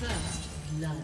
First blood.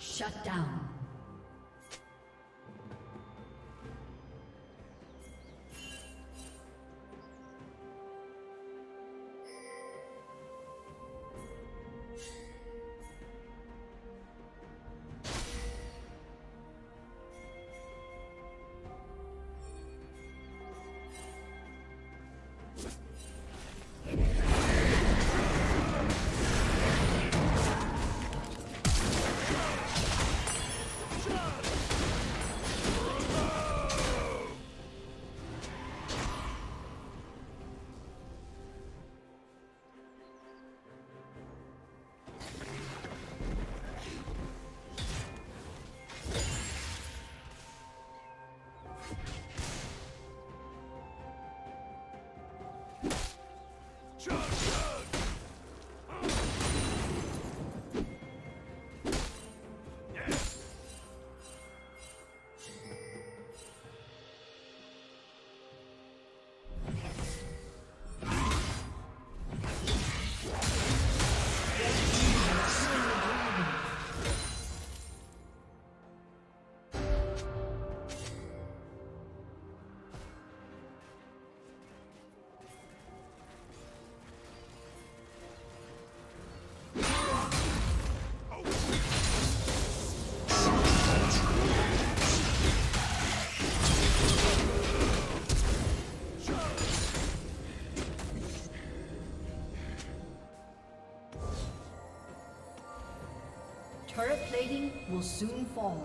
Shut down. will soon fall.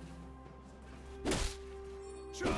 Charge!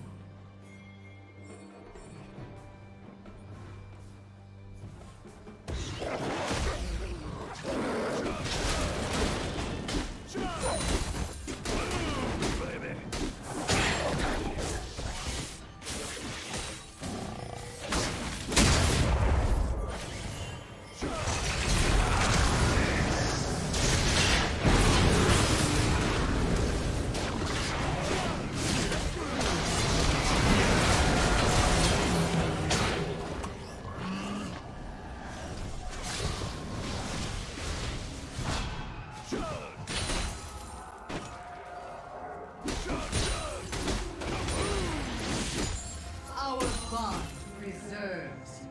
Baby. preserves you.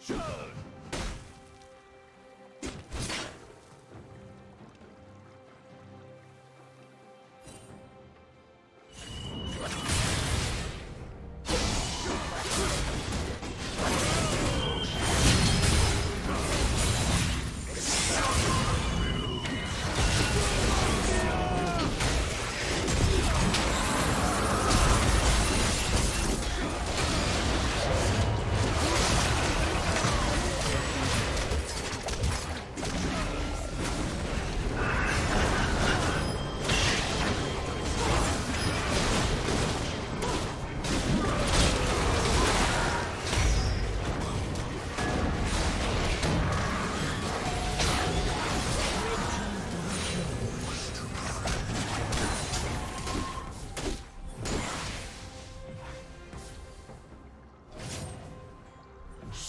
Show!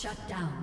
Shut down.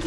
Thank